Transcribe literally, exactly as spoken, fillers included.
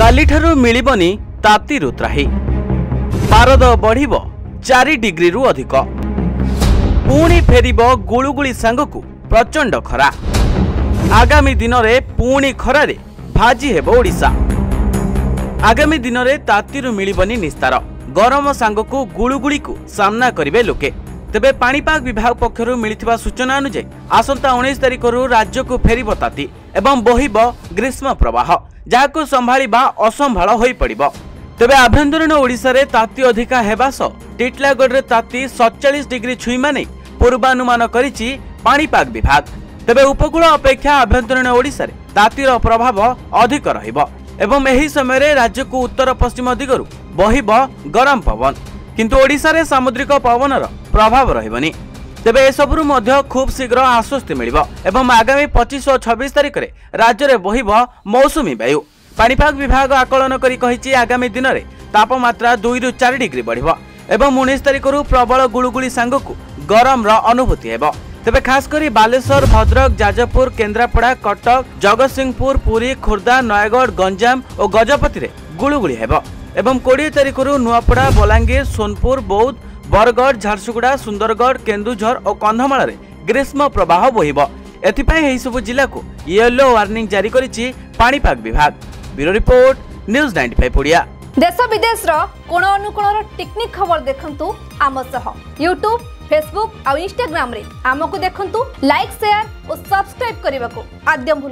कालीठारू मिलिबनी ताप्ती रुत्राही पारद बढ़िबो चार डिग्री रु अधिक पुणी फेरिबो गुळुगुळी सांगकु प्रचंड खरा आगामी दिन रे पुणी खरा रे भाजी हेबो ओडिशा। आगामी दिन रे तातीरू मिलिबनी निस्तार गरम सांगकु गुळुगुळी को सामना करिवे लोके। तेबे पाणीपाग विभाग पक्षरु मिलिथिबा सूचना अनुसार आसंता उन्नीस तारिख रु राज्य को फेरिबो ताती एवं बोहिबो ग्रीष्म प्रवाह जाको संभाळिबा असंभाळ होई पड़िबो। तेबे आभ्यंतरीण ओडिशा रे ताती अधिका हेबा सो टीटलागढ़ रे ताती सैंतालीस डिग्री छुईमा नै पूर्वानुमान करिछि पाणीपाग विभाग। तेबे उपकूल अपेक्षा आभ्यंतरीण ओडिशा रे तातीर प्रभाव अधिक रहिबो एवं एही समय रे राज्य को उत्तर पश्चिम दिगरु बोहिबो गरम पवन किंतु ओडिशा रे सामुद्रिक पवनर प्रभाव रहिबनि। तेबे एसबुरु मध्य खूब शीघ्र आश्वस्ति मिलिबो एवं आगामी पच्चीस और छब्बीस तारिख रे राज्य रे बोहिबो मौसुमी वायु। पाणीपाग विभाग आकलन करी कहिछि आगामी दिन रे तापमात्रा दुई रु चार डिग्री बढ़िबो एवं उन्नीस तारिख रु प्रबल गुळुगुळी सांगकु गरम रो अनुभूति हेबो। तेबे खास करी बालेश्वर भद्रक जाजपुर केन्द्रापड़ा कटक जगतसिंहपुर पुरी खोर्धा नयगढ़ गंजाम और गजपति रे गुळुगुळी हेबो एवं बीस तारिख रु नुआपड़ा बलांगीर सोनपुर बौद्ध बरगढ़ झारसुगुड़ा सुंदरगढ़ केन्दुझर और कंधमाल रे ग्रीष्म प्रवाह बोहिबो। एथिपाई एही सबु जिला को येलो वार्निंग जारी करिछि पाणीपाग विभाग। Bureau report news ninety five Odia. देश विदेश रो कोण अनुकोण रो टेक्निक खबर देखंतु आम सह YouTube Facebook और Instagram रे आम को देखंतु लाइक शेयर और सब्सक्राइब करबा को आद्यम।